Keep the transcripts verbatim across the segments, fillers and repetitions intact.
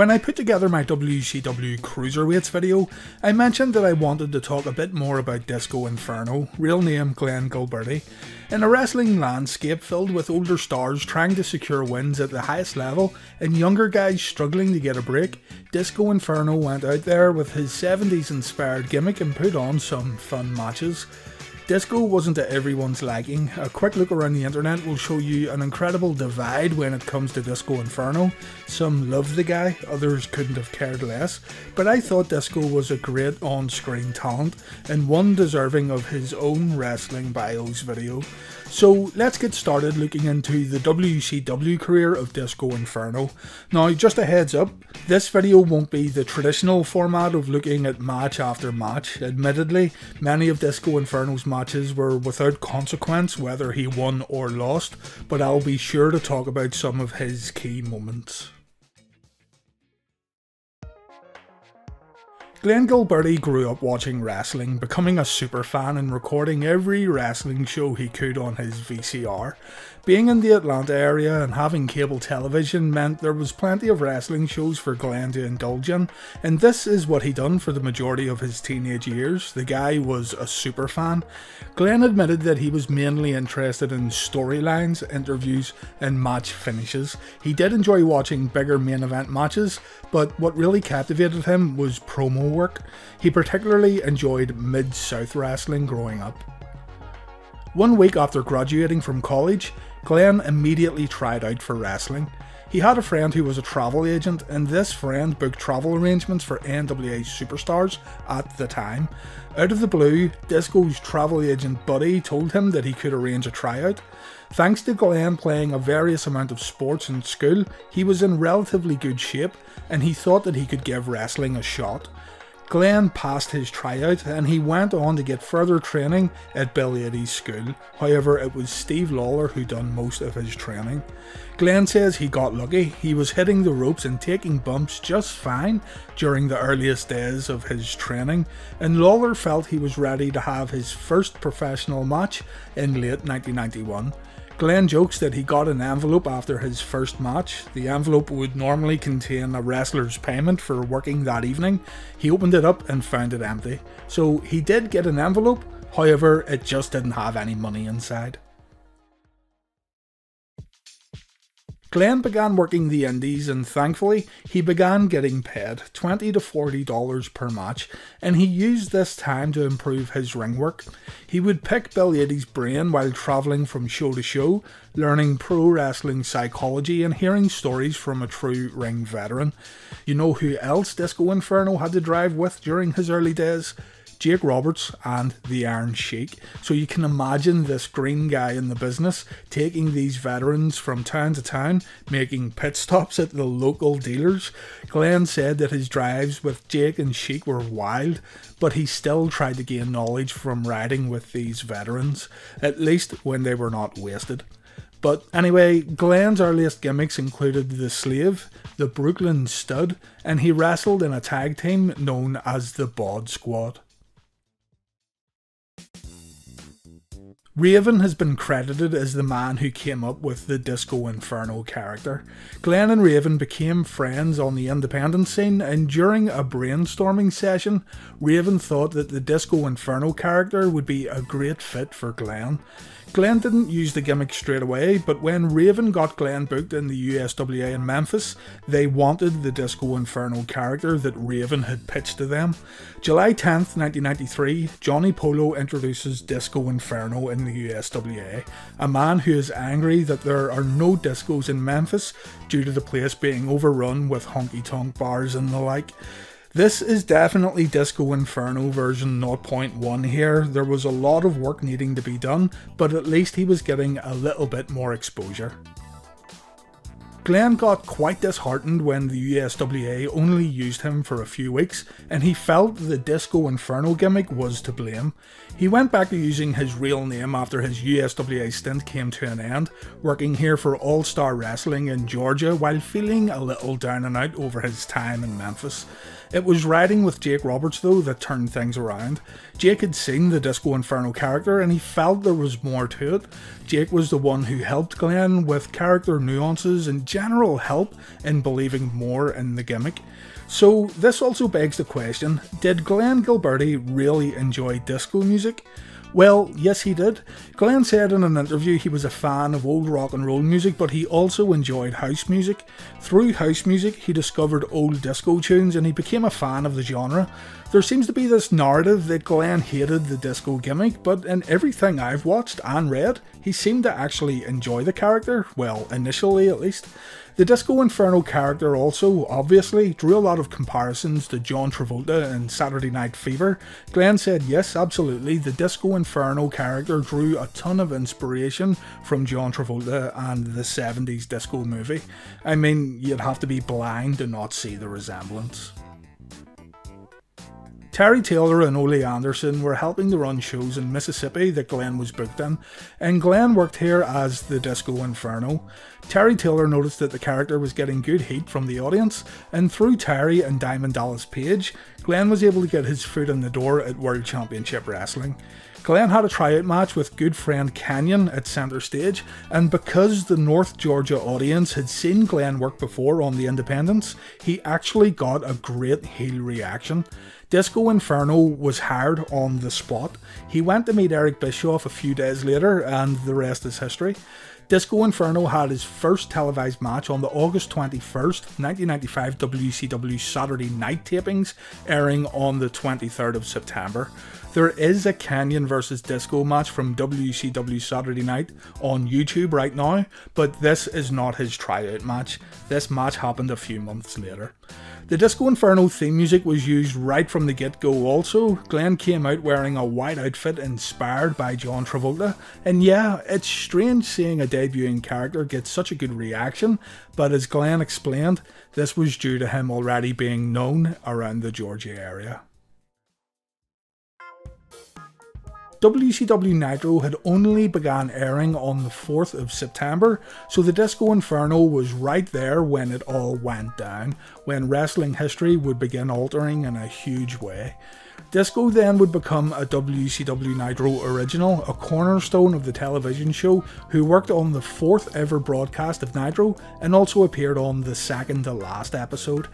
When I put together my W C W Cruiserweights video, I mentioned that I wanted to talk a bit more about Disco Inferno, real name Glenn Gilbertti, in a wrestling landscape filled with older stars trying to secure wins at the highest level and younger guys struggling to get a break. Disco Inferno went out there with his seventies inspired gimmick and put on some fun matches. Disco wasn't to everyone's liking. A quick look around the internet will show you an incredible divide when it comes to Disco Inferno. Some loved the guy, others couldn't have cared less, but I thought Disco was a great on-screen talent and one deserving of his own wrestling bios video. So let's get started looking into the W C W career of Disco Inferno. Now just a heads up, this video won't be the traditional format of looking at match after match. Admittedly, many of Disco Inferno's matches matches were without consequence whether he won or lost, but I'll be sure to talk about some of his key moments. Glenn Gilbertti grew up watching wrestling, becoming a super fan and recording every wrestling show he could on his V C R. Being in the Atlanta area and having cable television meant there was plenty of wrestling shows for Glenn to indulge in, and this is what he done for the majority of his teenage years. The guy was a super fan. Glenn admitted that he was mainly interested in storylines, interviews and match finishes. He did enjoy watching bigger main event matches, but what really captivated him was promo work. He particularly enjoyed Mid-South wrestling growing up. One week after graduating from college, Glenn immediately tried out for wrestling. He had a friend who was a travel agent, and this friend booked travel arrangements for N W A superstars at the time. Out of the blue, Disco's travel agent buddy told him that he could arrange a tryout. Thanks to Glenn playing a various amount of sports in school, he was in relatively good shape, and he thought that he could give wrestling a shot. Glenn passed his tryout and he went on to get further training at Bill Yates' school. However, it was Steve Lawler who done most of his training. Glenn says he got lucky. He was hitting the ropes and taking bumps just fine during the earliest days of his training, and Lawler felt he was ready to have his first professional match in late nineteen ninety-one. Glenn jokes that he got an envelope after his first match. The envelope would normally contain a wrestler's payment for working that evening. He opened it up and found it empty. So he did get an envelope, however, it just didn't have any money inside. Glenn began working the indies and thankfully he began getting paid twenty to forty dollars per match, and he used this time to improve his ring work. He would pick Bill Yates' brain while travelling from show to show, learning pro wrestling psychology and hearing stories from a true ring veteran. You know who else Disco Inferno had to drive with during his early days? Jake Roberts and the Iron Sheik. So you can imagine this green guy in the business taking these veterans from town to town, making pit stops at the local dealers. Glenn said that his drives with Jake and Sheik were wild, but he still tried to gain knowledge from riding with these veterans, at least when they were not wasted. But anyway, Glenn's earliest gimmicks included the Slave, the Brooklyn Stud, and he wrestled in a tag team known as the Bod Squad. Raven has been credited as the man who came up with the Disco Inferno character. Glenn and Raven became friends on the independent scene, and during a brainstorming session, Raven thought that the Disco Inferno character would be a great fit for Glenn. Glenn didn't use the gimmick straight away, but when Raven got Glenn booked in the U S W A in Memphis, they wanted the Disco Inferno character that Raven had pitched to them. July tenth nineteen ninety-three, Johnny Polo introduces Disco Inferno in the U S W A, a man who is angry that there are no discos in Memphis due to the place being overrun with honky-tonk bars and the like. This is definitely Disco Inferno version zero point one here. There was a lot of work needing to be done, but at least he was getting a little bit more exposure. Glenn got quite disheartened when the U S W A only used him for a few weeks, and he felt the Disco Inferno gimmick was to blame. He went back to using his real name after his U S W A stint came to an end, working here for All-Star Wrestling in Georgia while feeling a little down and out over his time in Memphis. It was riding with Jake Roberts, though, that turned things around. Jake had seen the Disco Inferno character and he felt there was more to it. Jake was the one who helped Glenn with character nuances and general help in believing more in the gimmick. So this also begs the question, did Glenn Gilbertti really enjoy disco music? Well, yes he did. Glenn said in an interview he was a fan of old rock and roll music, but he also enjoyed house music. Through house music, he discovered old disco tunes and he became a fan of the genre. There seems to be this narrative that Glenn hated the disco gimmick, but in everything I've watched and read, he seemed to actually enjoy the character, well, initially at least. The Disco Inferno character also, obviously, drew a lot of comparisons to John Travolta in Saturday Night Fever. Glenn said yes, absolutely, the Disco Inferno character drew a ton of inspiration from John Travolta and the seventies disco movie. I mean, you'd have to be blind to not see the resemblance. Terry Taylor and Ole Anderson were helping to run shows in Mississippi that Glenn was booked in, and Glenn worked here as the Disco Inferno. Terry Taylor noticed that the character was getting good heat from the audience, and through Terry and Diamond Dallas Page, Glenn was able to get his foot in the door at World Championship Wrestling. Glenn had a tryout match with good friend Kenyon at centre stage, and because the North Georgia audience had seen Glenn work before on the independents, he actually got a great heel reaction. Disco Inferno was hired on the spot. He went to meet Eric Bischoff a few days later, and the rest is history. Disco Inferno had his first televised match on the August twenty-first, nineteen ninety-five W C W Saturday Night tapings, airing on the twenty-third of September. There is a Kenyon versus Disco match from W C W Saturday Night on YouTube right now, but this is not his tryout match. This match happened a few months later. The Disco Inferno theme music was used right from the get-go also. Glenn came out wearing a white outfit inspired by John Travolta, and yeah, it's strange seeing a debuting character get such a good reaction, but as Glenn explained, this was due to him already being known around the Georgia area. W C W Nitro had only began airing on the fourth of September, so the Disco Inferno was right there when it all went down, when wrestling history would begin altering in a huge way. Disco then would become a W C W Nitro original, a cornerstone of the television show, who worked on the fourth ever broadcast of Nitro and also appeared on the second to last episode.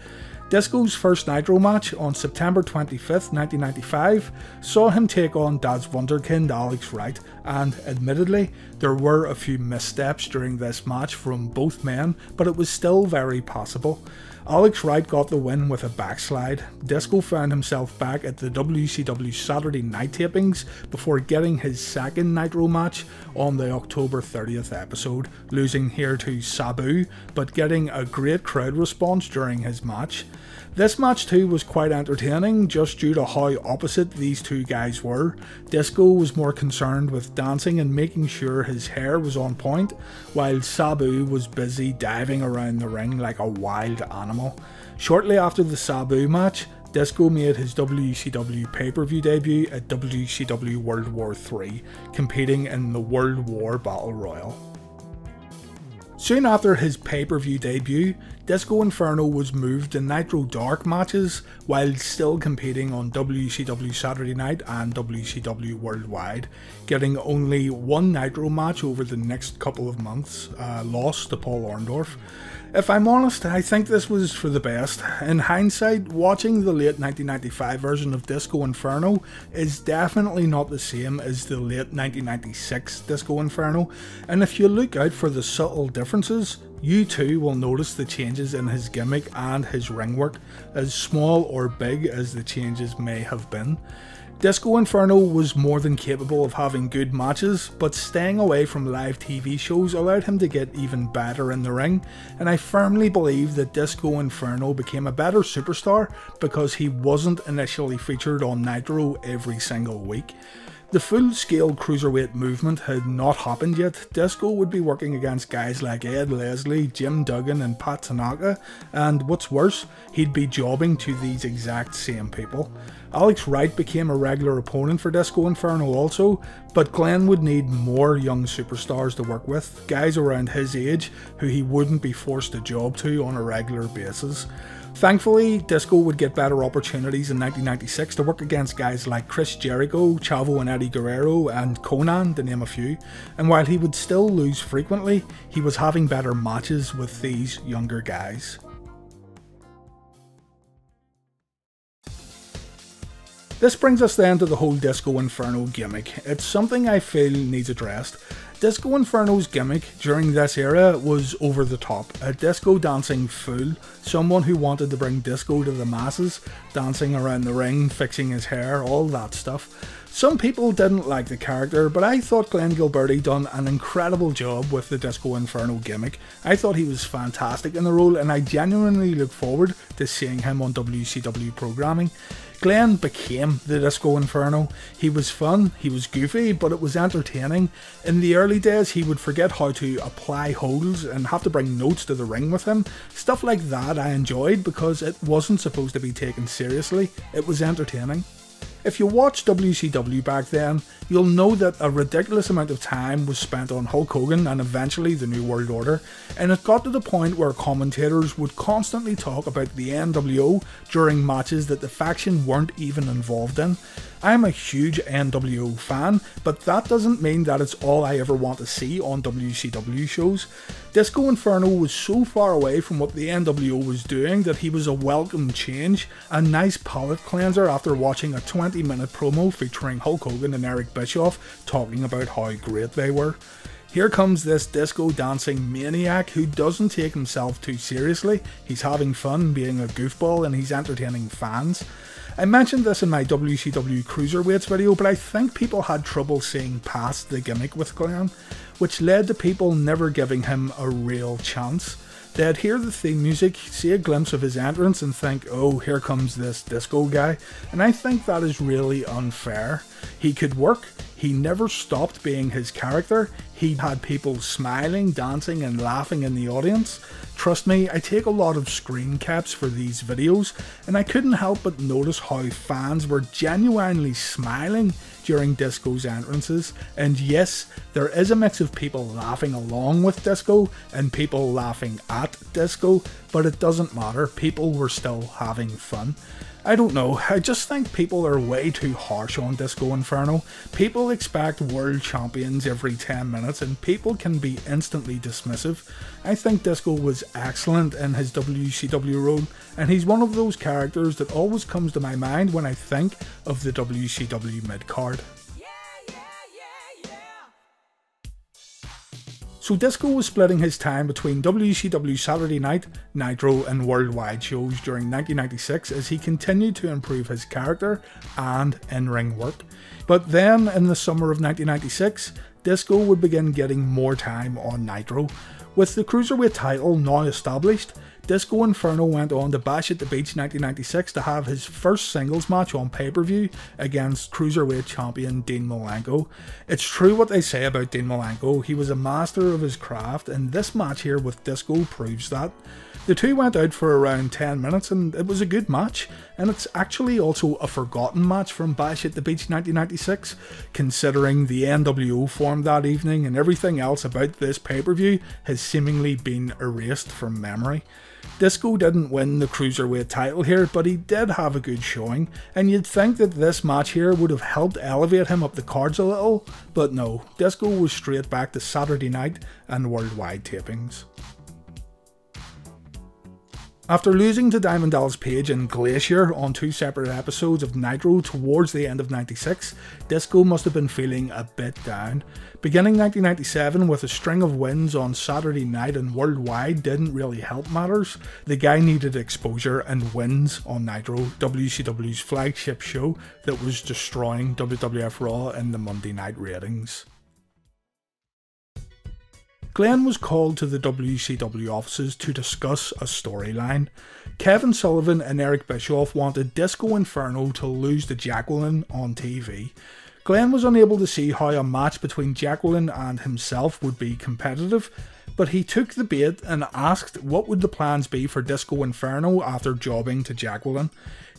Disco's first Nitro match on September twenty-fifth, nineteen ninety-five saw him take on Das Wunderkind Alex Wright, and admittedly, there were a few missteps during this match from both men, but it was still very possible. Alex Wright got the win with a backslide. Disco found himself back at the W C W Saturday Night tapings before getting his second Nitro match on the October thirtieth episode, losing here to Sabu, but getting a great crowd response during his match. This match too was quite entertaining, just due to how opposite these two guys were. Disco was more concerned with dancing and making sure his hair was on point, while Sabu was busy diving around the ring like a wild animal. Shortly after the Sabu match, Disco made his W C W pay-per-view debut at W C W World War three, competing in the World War Battle Royal. Soon after his pay-per-view debut, Disco Inferno was moved to Nitro Dark matches while still competing on W C W Saturday Night and W C W Worldwide, getting only one Nitro match over the next couple of months, uh, lost to Paul Orndorff. If I'm honest, I think this was for the best. In hindsight, watching the late nineteen ninety-five version of Disco Inferno is definitely not the same as the late nineteen ninety-six Disco Inferno, and if you look out for the subtle differences, you too will notice the changes in his gimmick and his ring work, as small or big as the changes may have been. Disco Inferno was more than capable of having good matches, but staying away from live T V shows allowed him to get even better in the ring, and I firmly believe that Disco Inferno became a better superstar because he wasn't initially featured on Nitro every single week. The full-scale cruiserweight movement had not happened yet. Disco would be working against guys like Ed Leslie, Jim Duggan and Pat Tanaka, and what's worse, he'd be jobbing to these exact same people. Alex Wright became a regular opponent for Disco Inferno also, but Glenn would need more young superstars to work with, guys around his age who he wouldn't be forced to job to on a regular basis. Thankfully, Disco would get better opportunities in nineteen ninety-six to work against guys like Chris Jericho, Chavo and Eddie Guerrero, and Conan, to name a few, and while he would still lose frequently, he was having better matches with these younger guys. This brings us then to the whole Disco Inferno gimmick. It's something I feel needs addressed. Disco Inferno's gimmick during this era was over the top. A disco dancing fool, someone who wanted to bring disco to the masses, dancing around the ring, fixing his hair, all that stuff. Some people didn't like the character, but I thought Glenn Gilbertti done an incredible job with the Disco Inferno gimmick. I thought he was fantastic in the role, and I genuinely look forward to seeing him on W C W programming. Glenn became the Disco Inferno. He was fun, he was goofy, but it was entertaining. In the early days, he would forget how to apply holds and have to bring notes to the ring with him. Stuff like that I enjoyed because it wasn't supposed to be taken seriously. It was entertaining. If you watch W C W back then, you'll know that a ridiculous amount of time was spent on Hulk Hogan and eventually the New World Order, and it got to the point where commentators would constantly talk about the N W O during matches that the faction weren't even involved in. I'm a huge N W O fan, but that doesn't mean that it's all I ever want to see on W C W shows. Disco Inferno was so far away from what the N W O was doing that he was a welcome change, a nice palate cleanser after watching a twenty minute promo featuring Hulk Hogan and Eric Bischoff talking about how great they were. Here comes this disco dancing maniac who doesn't take himself too seriously. He's having fun being a goofball and he's entertaining fans. I mentioned this in my W C W Cruiserweights video, but I think people had trouble seeing past the gimmick with Glenn, which led to people never giving him a real chance. They'd hear the theme music, see a glimpse of his entrance and think, oh, here comes this disco guy, and I think that is really unfair. He could work, he never stopped being his character, he had people smiling, dancing and laughing in the audience. Trust me, I take a lot of screen caps for these videos, and I couldn't help but notice how fans were genuinely smiling during Disco's entrances. And yes, there is a mix of people laughing along with Disco and people laughing at Disco, but it doesn't matter, people were still having fun. I don't know, I just think people are way too harsh on Disco Inferno. People expect world champions every ten minutes and people can be instantly dismissive. I think Disco was excellent in his W C W role, and he's one of those characters that always comes to my mind when I think of the W C W midcard. So Disco was splitting his time between W C W Saturday Night, Nitro and Worldwide shows during nineteen ninety-six as he continued to improve his character and in-ring work. But then in the summer of nineteen ninety-six, Disco would begin getting more time on Nitro. With the Cruiserweight title now established, Disco Inferno went on to Bash at the Beach nineteen ninety-six to have his first singles match on pay-per-view against Cruiserweight champion Dean Malenko. It's true what they say about Dean Malenko, he was a master of his craft and this match here with Disco proves that. The two went out for around ten minutes and it was a good match, and it's actually also a forgotten match from Bash at the Beach nineteen ninety-six, considering the N W O formed that evening and everything else about this pay-per-view has seemingly been erased from memory. Disco didn't win the Cruiserweight title here, but he did have a good showing, and you'd think that this match here would have helped elevate him up the cards a little, but no, Disco was straight back to Saturday Night and Worldwide tapings. After losing to Diamond Dallas Page and Glacier on two separate episodes of Nitro towards the end of ninety-six, Disco must have been feeling a bit down. Beginning nineteen ninety-seven with a string of wins on Saturday Night and Worldwide didn't really help matters. The guy needed exposure and wins on Nitro, W C W's flagship show that was destroying W W F Raw in the Monday night ratings. Glenn was called to the W C W offices to discuss a storyline. Kevin Sullivan and Eric Bischoff wanted Disco Inferno to lose to Jacqueline on T V. Glenn was unable to see how a match between Jacqueline and himself would be competitive, but he took the bait and asked what would the plans be for Disco Inferno after jobbing to Jacqueline.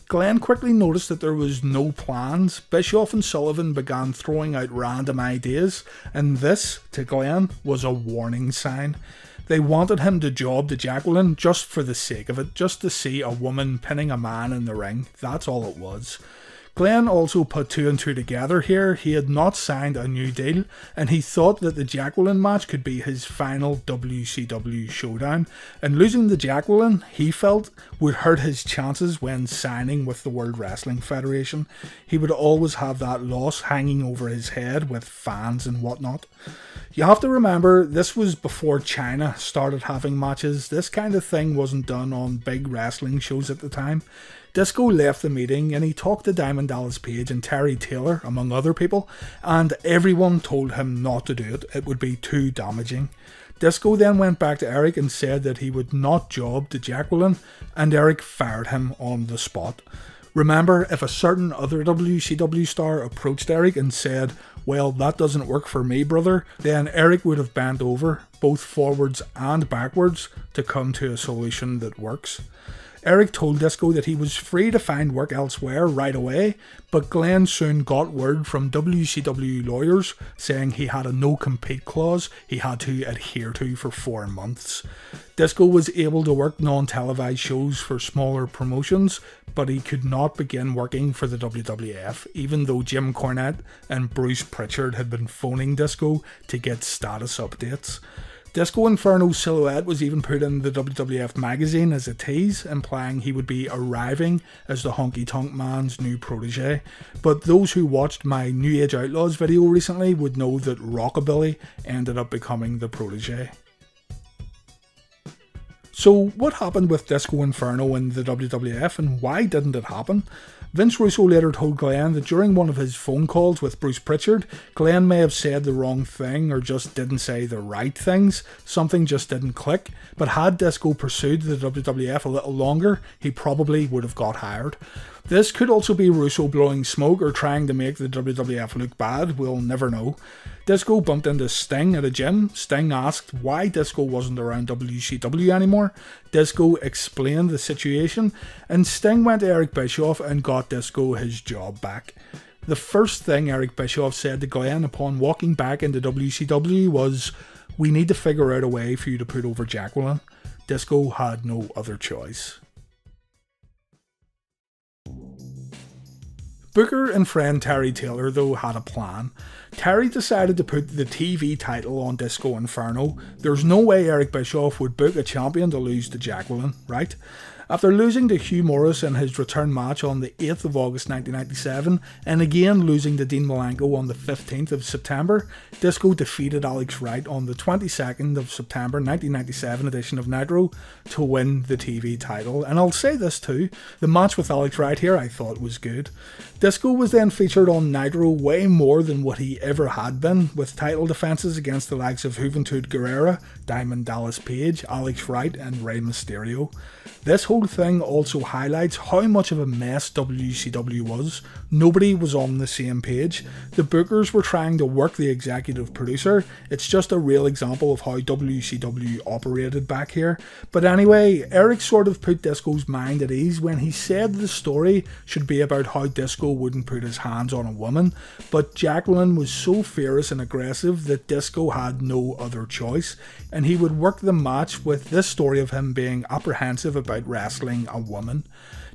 Glenn quickly noticed that there was no plans. Bischoff and Sullivan began throwing out random ideas, and this, to Glenn, was a warning sign. They wanted him to job to Jacqueline just for the sake of it, just to see a woman pinning a man in the ring. That's all it was. Glenn also put two and two together here. He had not signed a new deal, and he thought that the Jacqueline match could be his final W C W showdown, and losing the Jacqueline, he felt, would hurt his chances when signing with the World Wrestling Federation. He would always have that loss hanging over his head with fans and whatnot. You have to remember, this was before China started having matches. This kind of thing wasn't done on big wrestling shows at the time. Disco left the meeting and he talked to Diamond Dallas Page and Terry Taylor, among other people, and everyone told him not to do it. It would be too damaging. Disco then went back to Eric and said that he would not job to Jacqueline, and Eric fired him on the spot. Remember, if a certain other W C W star approached Eric and said, "Well, that doesn't work for me, brother," then Eric would have bent over, both forwards and backwards, to come to a solution that works. Eric told Disco that he was free to find work elsewhere right away, but Glenn soon got word from W C W lawyers saying he had a no-compete clause he had to adhere to for four months. Disco was able to work non-televised shows for smaller promotions, but he could not begin working for the W W F, even though Jim Cornette and Bruce Prichard had been phoning Disco to get status updates. Disco Inferno's silhouette was even put in the W W F magazine as a tease, implying he would be arriving as the Honky Tonk Man's new protege. But those who watched my New Age Outlaws video recently would know that Rockabilly ended up becoming the protege. So what happened with Disco Inferno in the W W F, and why didn't it happen? Vince Russo later told Glenn that during one of his phone calls with Bruce Prichard, Glenn may have said the wrong thing or just didn't say the right things. Something just didn't click, but had Disco pursued the W W F a little longer, he probably would have got hired. This could also be Russo blowing smoke or trying to make the W W F look bad, we'll never know. Disco bumped into Sting at a gym. Sting asked why Disco wasn't around W C W anymore. Disco explained the situation, and Sting went to Eric Bischoff and got Disco his job back. The first thing Eric Bischoff said to Glenn upon walking back into W C W was, "We need to figure out a way for you to put over Jacqueline." Disco had no other choice. Booker and friend Terry Taylor, though, had a plan. Terry decided to put the T V title on Disco Inferno. There's no way Eric Bischoff would book a champion to lose to Jacqueline, right? After losing to Hugh Morris in his return match on the eighth of August nineteen ninety-seven, and again losing to Dean Malenko on the fifteenth of September, Disco defeated Alex Wright on the twenty-second of September nineteen ninety-seven edition of Nitro to win the T V title. And I'll say this too, the match with Alex Wright here I thought was good. Disco was then featured on Nitro way more than what he ever had been, with title defenses against the likes of Juventud Guerrera, Diamond Dallas Page, Alex Wright and Rey Mysterio. This whole thing also highlights how much of a mess W C W was. Nobody was on the same page. The bookers were trying to work the executive producer. It's just a real example of how W C W operated back here. But anyway, Eric sort of put Disco's mind at ease when he said the story should be about how Disco wouldn't put his hands on a woman, but Jacqueline was so fierce and aggressive that Disco had no other choice, and he would work the match with this story of him being apprehensive about wrestling a woman.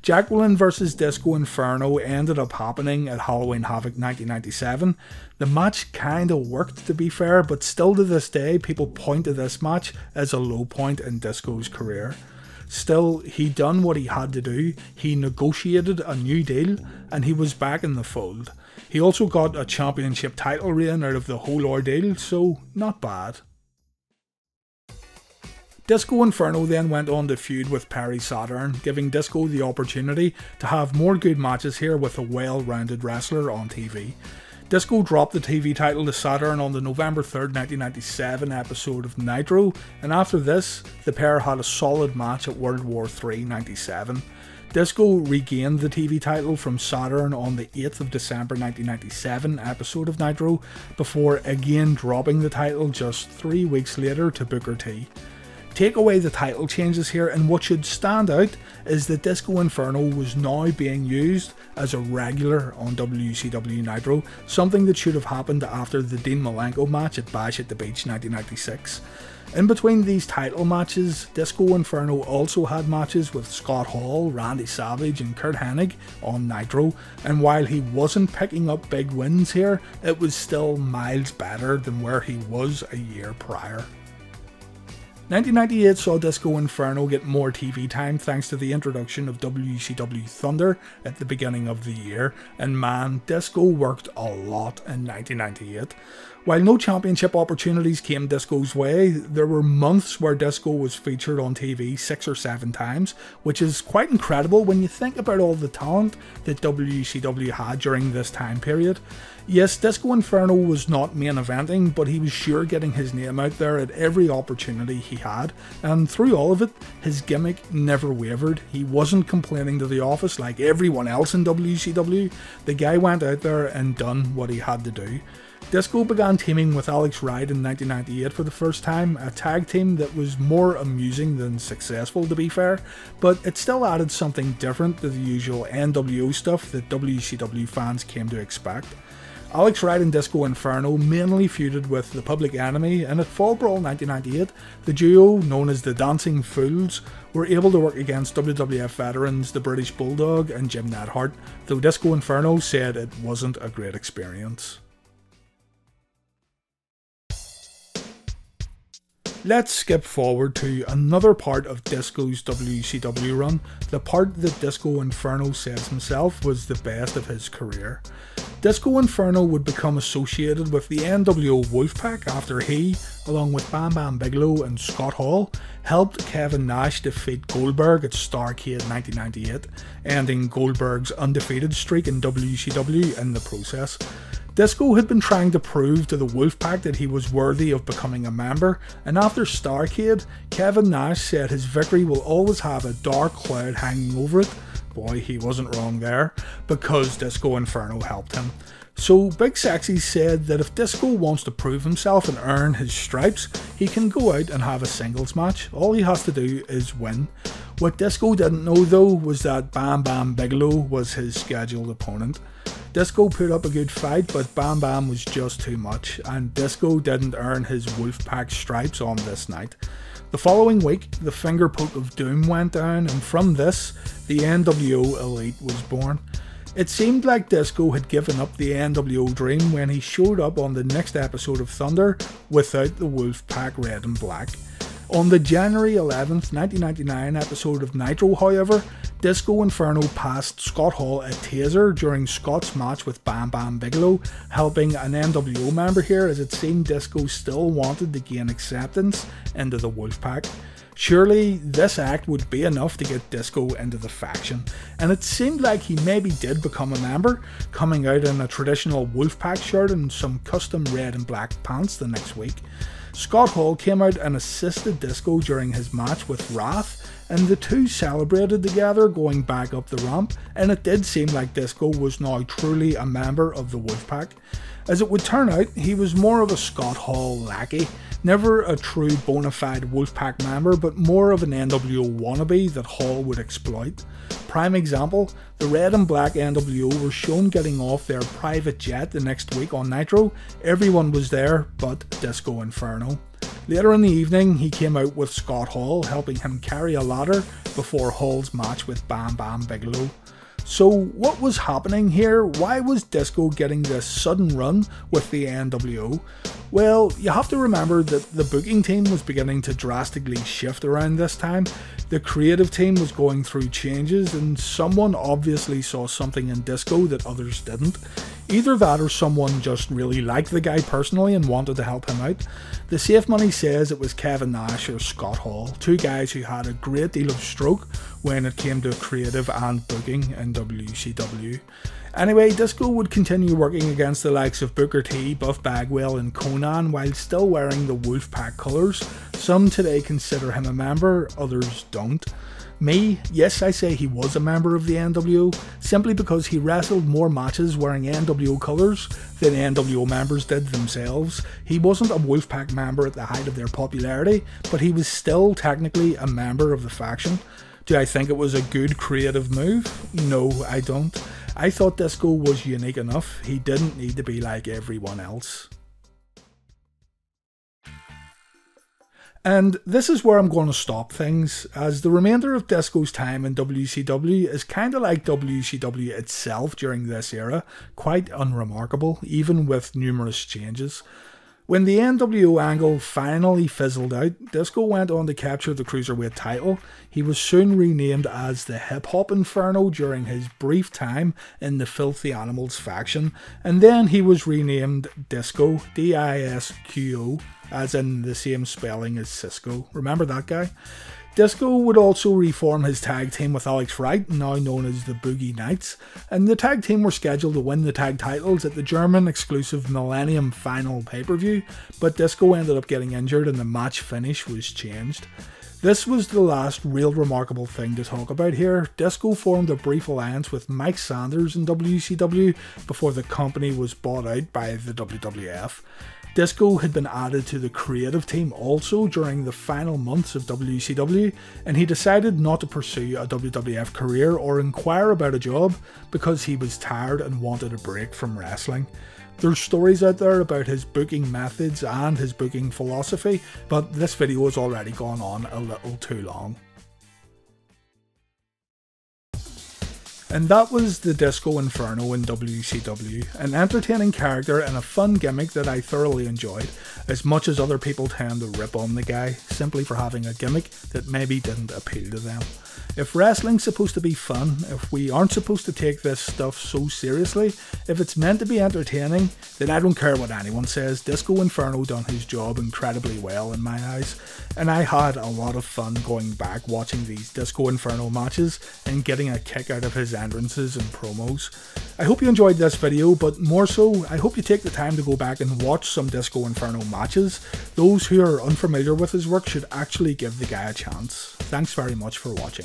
Jacqueline versus Disco Inferno ended up happening at Halloween Havoc nineteen ninety-seven. The match kinda worked, to be fair, but still to this day people point to this match as a low point in Disco's career. Still, he done what he had to do. He negotiated a new deal and he was back in the fold. He also got a championship title reign out of the whole ordeal, so not bad. Disco Inferno then went on to feud with Perry Saturn, giving Disco the opportunity to have more good matches here with a well-rounded wrestler on T V. Disco dropped the T V title to Saturn on the November third nineteen ninety-seven episode of Nitro, and after this, the pair had a solid match at World War three ninety-seven. Disco regained the T V title from Saturn on the eighth of December nineteen ninety-seven episode of Nitro, before again dropping the title just three weeks later to Booker T. Take away the title changes here, and what should stand out is that Disco Inferno was now being used as a regular on W C W Nitro, something that should have happened after the Dean Malenko match at Bash at the Beach nineteen ninety-six. In between these title matches, Disco Inferno also had matches with Scott Hall, Randy Savage and Kurt Hennig on Nitro, and while he wasn't picking up big wins here, it was still miles better than where he was a year prior. nineteen ninety-eight saw Disco Inferno get more T V time thanks to the introduction of W C W Thunder at the beginning of the year, and man, Disco worked a lot in nineteen ninety-eight. While no championship opportunities came Disco's way, there were months where Disco was featured on T V six or seven times, which is quite incredible when you think about all the talent that W C W had during this time period. Yes, Disco Inferno was not main eventing, but he was sure getting his name out there at every opportunity he had, and through all of it, his gimmick never wavered. He wasn't complaining to the office like everyone else in W C W. The guy went out there and done what he had to do. Disco began teaming with Alex Wright in nineteen ninety-eight for the first time, a tag team that was more amusing than successful to be fair, but it still added something different to the usual N W O stuff that W C W fans came to expect. Alex Wright and Disco Inferno mainly feuded with the Public Enemy, and at Fall Brawl nineteen ninety-eight, the duo, known as the Dancing Fools, were able to work against W W F veterans the British Bulldog and Jim Neidhart, though Disco Inferno said it wasn't a great experience. Let's skip forward to another part of Disco's W C W run, the part that Disco Inferno says himself was the best of his career. Disco Inferno would become associated with the nWo Wolfpac after he, along with Bam Bam Bigelow and Scott Hall, helped Kevin Nash defeat Goldberg at Starrcade nineteen ninety-eight, ending Goldberg's undefeated streak in W C W in the process. Disco had been trying to prove to the Wolfpac that he was worthy of becoming a member, and after Starrcade, Kevin Nash said his victory will always have a dark cloud hanging over it. Boy, he wasn't wrong there, because Disco Inferno helped him. So Big Sexy said that if Disco wants to prove himself and earn his stripes, he can go out and have a singles match. All he has to do is win. What Disco didn't know though was that Bam Bam Bigelow was his scheduled opponent. Disco put up a good fight, but Bam Bam was just too much, and Disco didn't earn his Wolfpac stripes on this night. The following week, the finger poke of doom went down, and from this, the nWo Elite was born. It seemed like Disco had given up the nWo dream when he showed up on the next episode of Thunder without the Wolfpac red and black. On the January eleventh nineteen ninety-nine episode of Nitro, however, Disco Inferno passed Scott Hall a taser during Scott's match with Bam Bam Bigelow, helping an nWo member here as it seemed Disco still wanted to gain acceptance into the Wolfpac. Surely this act would be enough to get Disco into the faction, and it seemed like he maybe did become a member, coming out in a traditional Wolfpac shirt and some custom red and black pants the next week. Scott Hall came out and assisted Disco during his match with Wrath, and the two celebrated together going back up the ramp, and it did seem like Disco was now truly a member of the Wolfpac. As it would turn out, he was more of a Scott Hall lackey, never a true bona fide Wolfpac member, but more of an nWo wannabe that Hall would exploit. Prime example, the red and black nWo were shown getting off their private jet the next week on Nitro. Everyone was there but Disco Inferno. Later in the evening, he came out with Scott Hall, helping him carry a ladder before Hall's match with Bam Bam Bigelow. So what was happening here? Why was Disco getting this sudden run with the nWo? Well, you have to remember that the booking team was beginning to drastically shift around this time. The creative team was going through changes, and someone obviously saw something in Disco that others didn't. Either that or someone just really liked the guy personally and wanted to help him out. The Safe Money says it was Kevin Nash or Scott Hall, two guys who had a great deal of stroke when it came to creative and booking in W C W. Anyway, Disco would continue working against the likes of Booker T, Buff Bagwell and Conan while still wearing the Wolfpac colours. Some today consider him a member, others don't. Me, yes, I say he was a member of the N W O simply because he wrestled more matches wearing N W O colours than N W O members did themselves. He wasn't a Wolfpac member at the height of their popularity, but he was still technically a member of the faction. Do I think it was a good creative move? No, I don't. I thought Disco was unique enough. He didn't need to be like everyone else. And this is where I'm going to stop things, as the remainder of Disco's time in W C W is kind of like W C W itself during this era, quite unremarkable, even with numerous changes. When the N W O angle finally fizzled out, Disco went on to capture the Cruiserweight title. He was soon renamed as the Hip Hop Inferno during his brief time in the Filthy Animals faction, and then he was renamed Disco, D I S Q O, as in the same spelling as Cisco. Remember that guy? Disco would also reform his tag team with Alex Wright, now known as the Boogie Knights, and the tag team were scheduled to win the tag titles at the German-exclusive Millennium Final pay-per-view, but Disco ended up getting injured and the match finish was changed. This was the last real remarkable thing to talk about here. Disco formed a brief alliance with Mike Sanders in W C W before the company was bought out by the W W F. Disco had been added to the creative team also during the final months of W C W, and he decided not to pursue a W W F career or inquire about a job because he was tired and wanted a break from wrestling. There's stories out there about his booking methods and his booking philosophy, but this video has already gone on a little too long. And that was the Disco Inferno in W C W, an entertaining character and a fun gimmick that I thoroughly enjoyed, as much as other people tend to rip on the guy simply for having a gimmick that maybe didn't appeal to them. If wrestling's supposed to be fun, if we aren't supposed to take this stuff so seriously, if it's meant to be entertaining, then I don't care what anyone says. Disco Inferno done his job incredibly well in my eyes, and I had a lot of fun going back watching these Disco Inferno matches and getting a kick out of his entrances and promos. I hope you enjoyed this video, but more so, I hope you take the time to go back and watch some Disco Inferno matches. Those who are unfamiliar with his work should actually give the guy a chance. Thanks very much for watching.